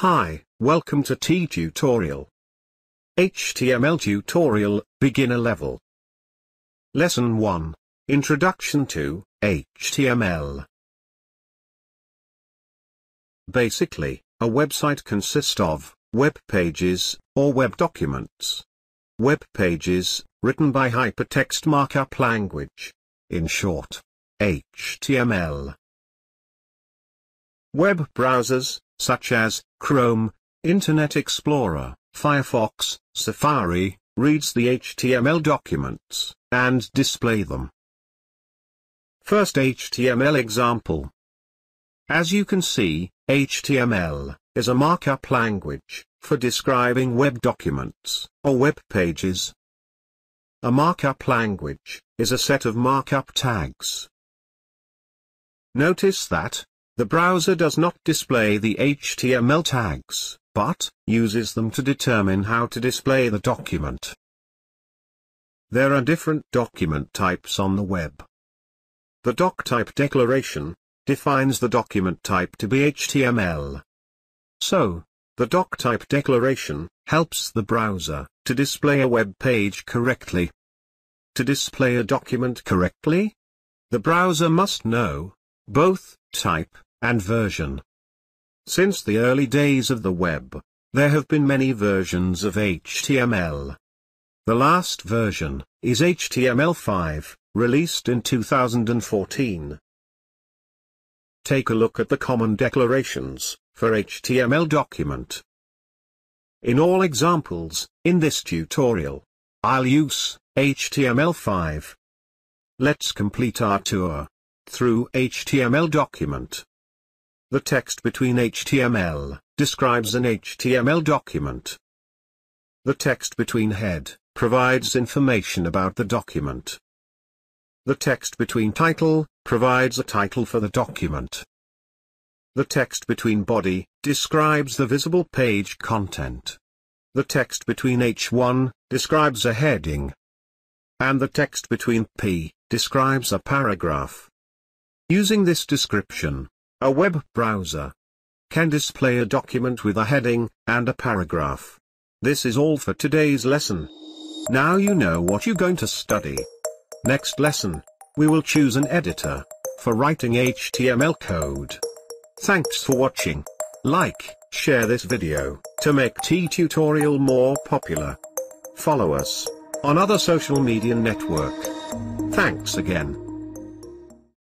Hi, welcome to tutorial. HTML tutorial, beginner level. Lesson 1, Introduction to HTML. Basically, a website consists of web pages, or web documents. Web pages, written by hypertext markup language. In short, HTML. Web browsers, such as Chrome, Internet Explorer, Firefox, Safari, reads the HTML documents, and display them. First HTML example. As you can see, HTML is a markup language for describing web documents, or web pages. A markup language is a set of markup tags. Notice that the browser does not display the HTML tags, but uses them to determine how to display the document. There are different document types on the web. The DocType declaration defines the document type to be HTML. So, the DocType declaration helps the browser to display a web page correctly. To display a document correctly, the browser must know both type and version. Since the early days of the web, there have been many versions of HTML. The last version is HTML5, released in 2014. Take a look at the common declarations for HTML document. In all examples in this tutorial, I'll use HTML5. Let's complete our tour through HTML document. The text between HTML describes an HTML document. The text between head provides information about the document. The text between title provides a title for the document. The text between body describes the visible page content. The text between H1 describes a heading. And the text between P describes a paragraph. Using this description, a web browser can display a document with a heading and a paragraph. This is all for today's lesson. Now you know what you're going to study. Next lesson, we will choose an editor for writing HTML code. Thanks for watching. Like, share this video to make tutorial more popular. Follow us on other social media network. Thanks again.